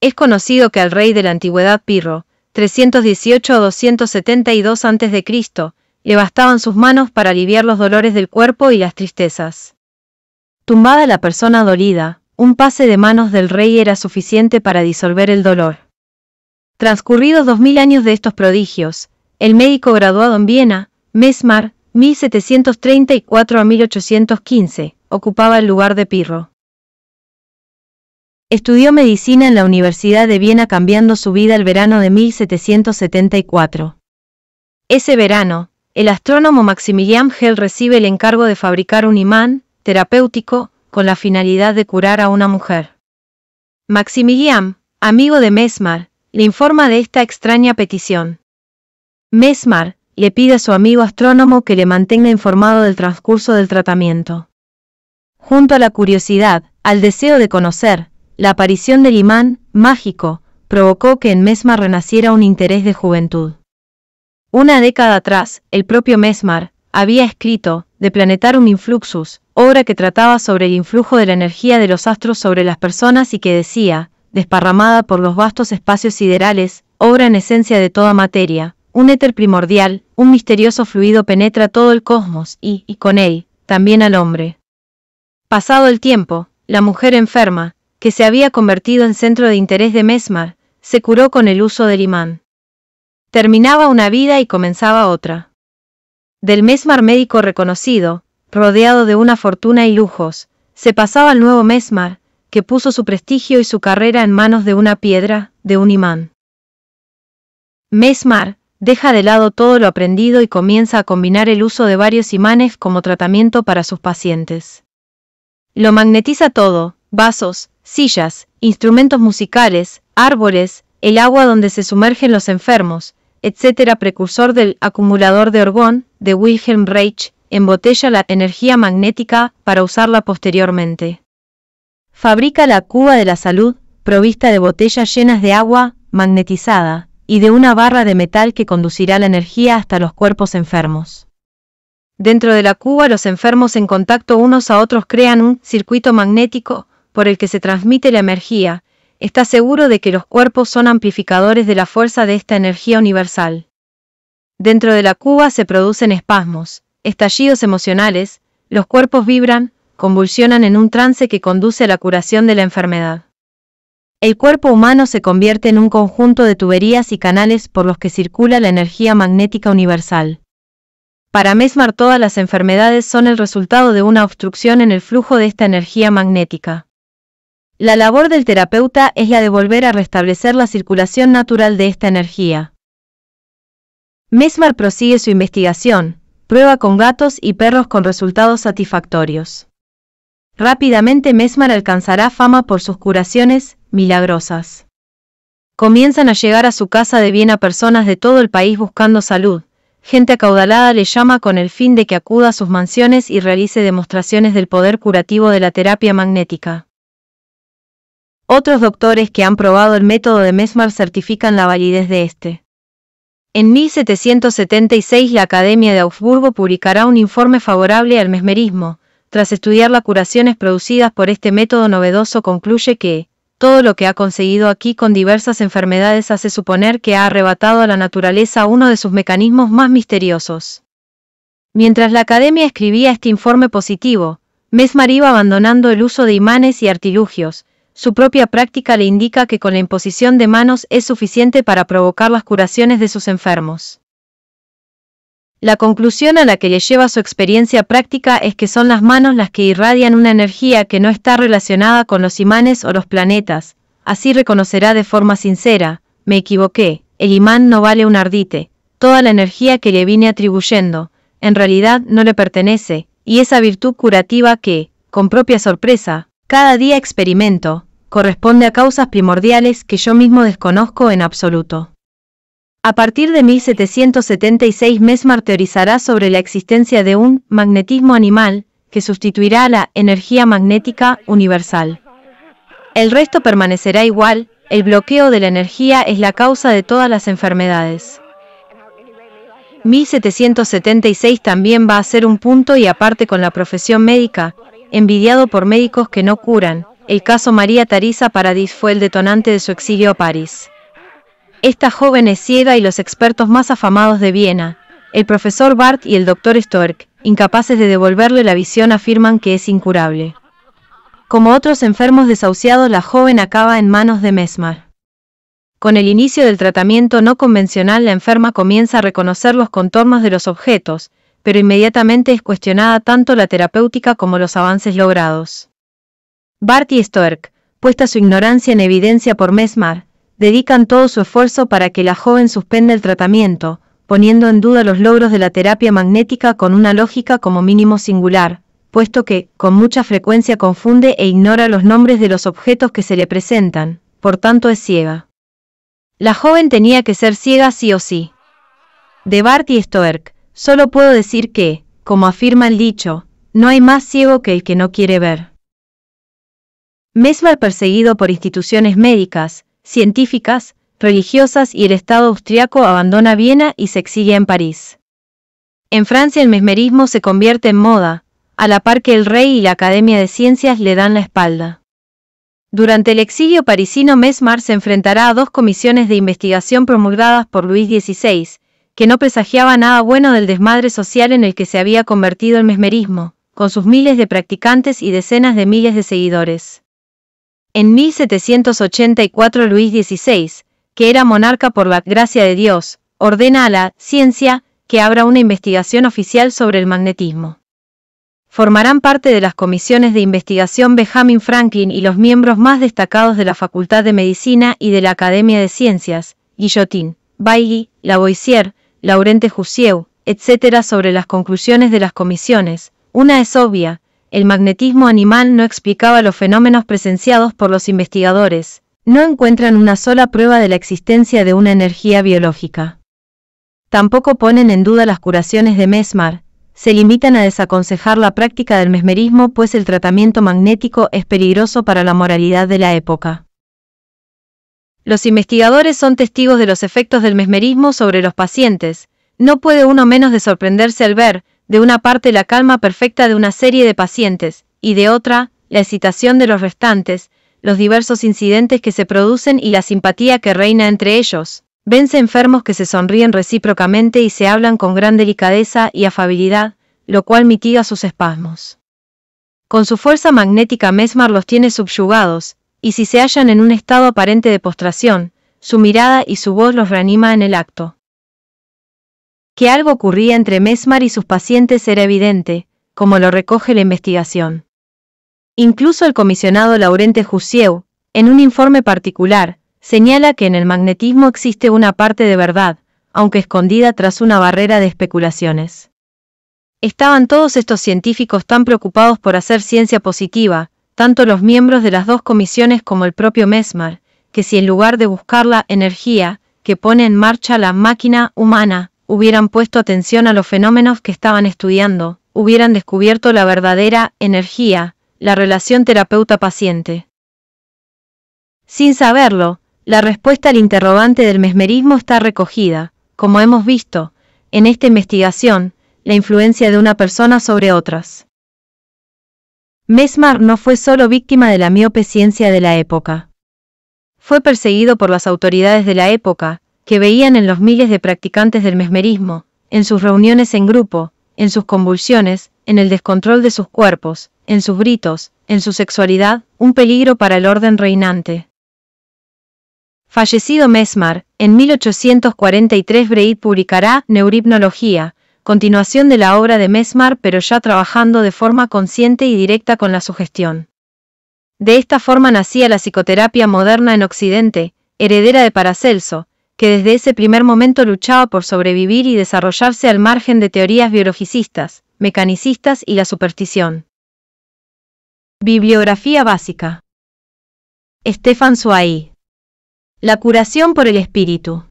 Es conocido que al rey de la antigüedad Pirro, 318 o 272 a.C., le bastaban sus manos para aliviar los dolores del cuerpo y las tristezas. Tumbada la persona dolida, un pase de manos del rey era suficiente para disolver el dolor. Transcurridos 2000 años de estos prodigios, el médico graduado en Viena, Mesmer, 1734 a 1815, ocupaba el lugar de Pirro. Estudió medicina en la Universidad de Viena, cambiando su vida el verano de 1774. Ese verano, el astrónomo Maximilian Hell recibe el encargo de fabricar un imán terapéutico con la finalidad de curar a una mujer. Maximilian, amigo de Mesmer, le informa de esta extraña petición. Mesmer le pide a su amigo astrónomo que le mantenga informado del transcurso del tratamiento. Junto a la curiosidad, al deseo de conocer, la aparición del imán mágico provocó que en Mesmer renaciera un interés de juventud. Una década atrás, el propio Mesmer había escrito De Planetarum Influxus, obra que trataba sobre el influjo de la energía de los astros sobre las personas y que decía, desparramada por los vastos espacios siderales, obra en esencia de toda materia, un éter primordial, un misterioso fluido penetra todo el cosmos y con él, también al hombre. Pasado el tiempo, la mujer enferma, que se había convertido en centro de interés de Mesmer, se curó con el uso del imán. Terminaba una vida y comenzaba otra. Del Mesmer médico reconocido, rodeado de una fortuna y lujos, se pasaba al nuevo Mesmer, que puso su prestigio y su carrera en manos de una piedra, de un imán. Mesmer deja de lado todo lo aprendido y comienza a combinar el uso de varios imanes como tratamiento para sus pacientes. Lo magnetiza todo: vasos, sillas, instrumentos musicales, árboles, el agua donde se sumergen los enfermos, etc. Precursor del acumulador de orgón de Wilhelm Reich, embotella la energía magnética para usarla posteriormente. Fabrica la cuba de la salud, provista de botellas llenas de agua magnetizada y de una barra de metal que conducirá la energía hasta los cuerpos enfermos. Dentro de la cuba, los enfermos en contacto unos a otros crean un circuito magnético por el que se transmite la energía. Está seguro de que los cuerpos son amplificadores de la fuerza de esta energía universal. Dentro de la cuba se producen espasmos, estallidos emocionales, los cuerpos vibran, convulsionan en un trance que conduce a la curación de la enfermedad. El cuerpo humano se convierte en un conjunto de tuberías y canales por los que circula la energía magnética universal. Para Mesmer, todas las enfermedades son el resultado de una obstrucción en el flujo de esta energía magnética. La labor del terapeuta es la de volver a restablecer la circulación natural de esta energía. Mesmer prosigue su investigación, prueba con gatos y perros con resultados satisfactorios. Rápidamente Mesmer alcanzará fama por sus curaciones milagrosas. Comienzan a llegar a su casa de Viena personas de todo el país buscando salud. Gente acaudalada le llama con el fin de que acuda a sus mansiones y realice demostraciones del poder curativo de la terapia magnética. Otros doctores que han probado el método de Mesmer certifican la validez de este. En 1776 la Academia de Augsburgo publicará un informe favorable al mesmerismo. Tras estudiar las curaciones producidas por este método novedoso, concluye que todo lo que ha conseguido aquí con diversas enfermedades hace suponer que ha arrebatado a la naturaleza uno de sus mecanismos más misteriosos. Mientras la Academia escribía este informe positivo, Mesmer iba abandonando el uso de imanes y artilugios. Su propia práctica le indica que con la imposición de manos es suficiente para provocar las curaciones de sus enfermos. La conclusión a la que le lleva su experiencia práctica es que son las manos las que irradian una energía que no está relacionada con los imanes o los planetas. Así reconocerá de forma sincera: me equivoqué, el imán no vale un ardite, toda la energía que le vine atribuyendo, en realidad no le pertenece, y esa virtud curativa que, con propia sorpresa, cada día experimento, corresponde a causas primordiales que yo mismo desconozco en absoluto. A partir de 1776 Mesmer teorizará sobre la existencia de un magnetismo animal que sustituirá a la energía magnética universal. El resto permanecerá igual: el bloqueo de la energía es la causa de todas las enfermedades. 1776 también va a ser un punto y aparte con la profesión médica, envidiado por médicos que no curan, El caso María Teresa Paradis fue el detonante de su exilio a París. Esta joven es ciega y los expertos más afamados de Viena, el profesor Barth y el doctor Stork, incapaces de devolverle la visión, afirman que es incurable. Como otros enfermos desahuciados, la joven acaba en manos de Mesmer. Con el inicio del tratamiento no convencional, la enferma comienza a reconocer los contornos de los objetos, pero inmediatamente es cuestionada tanto la terapéutica como los avances logrados. Barth y Stork, puesta su ignorancia en evidencia por Mesmer, dedican todo su esfuerzo para que la joven suspenda el tratamiento, poniendo en duda los logros de la terapia magnética con una lógica como mínimo singular, puesto que, con mucha frecuencia, confunde e ignora los nombres de los objetos que se le presentan, por tanto es ciega. La joven tenía que ser ciega sí o sí. De Barth y Stork, solo puedo decir que, como afirma el dicho, no hay más ciego que el que no quiere ver. Mesmer, perseguido por instituciones médicas, científicas, religiosas y el Estado austriaco, abandona Viena y se exilia en París. En Francia el mesmerismo se convierte en moda, a la par que el rey y la Academia de Ciencias le dan la espalda. Durante el exilio parisino, Mesmer se enfrentará a dos comisiones de investigación promulgadas por Luis XVI, que no presagiaba nada bueno del desmadre social en el que se había convertido el mesmerismo, con sus miles de practicantes y decenas de miles de seguidores. En 1784 Luis XVI, que era monarca por la gracia de Dios, ordena a la ciencia que abra una investigación oficial sobre el magnetismo. Formarán parte de las comisiones de investigación Benjamin Franklin y los miembros más destacados de la Facultad de Medicina y de la Academia de Ciencias, Guillotin, Bailly, Lavoisier, Laurent de Jussieu, etc. Sobre las conclusiones de las comisiones, una es obvia: el magnetismo animal no explicaba los fenómenos presenciados por los investigadores, no encuentran una sola prueba de la existencia de una energía biológica. Tampoco ponen en duda las curaciones de Mesmer, se limitan a desaconsejar la práctica del mesmerismo, pues el tratamiento magnético es peligroso para la moralidad de la época. Los investigadores son testigos de los efectos del mesmerismo sobre los pacientes. No puede uno menos de sorprenderse al ver, de una parte, la calma perfecta de una serie de pacientes, y de otra, la excitación de los restantes, los diversos incidentes que se producen y la simpatía que reina entre ellos. Vense enfermos que se sonríen recíprocamente y se hablan con gran delicadeza y afabilidad, lo cual mitiga sus espasmos. Con su fuerza magnética Mesmer los tiene subyugados, y si se hallan en un estado aparente de postración, su mirada y su voz los reanima en el acto. Que algo ocurría entre Mesmer y sus pacientes era evidente, como lo recoge la investigación. Incluso el comisionado Laurent de Jussieu, en un informe particular, señala que en el magnetismo existe una parte de verdad, aunque escondida tras una barrera de especulaciones. Estaban todos estos científicos tan preocupados por hacer ciencia positiva, tanto los miembros de las dos comisiones como el propio Mesmer, que si en lugar de buscar la energía que pone en marcha la máquina humana, hubieran puesto atención a los fenómenos que estaban estudiando, hubieran descubierto la verdadera energía, la relación terapeuta-paciente. Sin saberlo, la respuesta al interrogante del mesmerismo está recogida, como hemos visto, en esta investigación, la influencia de una persona sobre otras. Mesmer no fue solo víctima de la miope ciencia de la época. Fue perseguido por las autoridades de la época, que veían en los miles de practicantes del mesmerismo, en sus reuniones en grupo, en sus convulsiones, en el descontrol de sus cuerpos, en sus gritos, en su sexualidad, un peligro para el orden reinante. Fallecido Mesmer, en 1843 Braid publicará Neuripnología, continuación de la obra de Mesmer, pero ya trabajando de forma consciente y directa con la sugestión. De esta forma nacía la psicoterapia moderna en Occidente, heredera de Paracelso, que desde ese primer momento luchaba por sobrevivir y desarrollarse al margen de teorías biologicistas, mecanicistas y la superstición. Bibliografía básica. Stefan Zweig. La curación por el espíritu.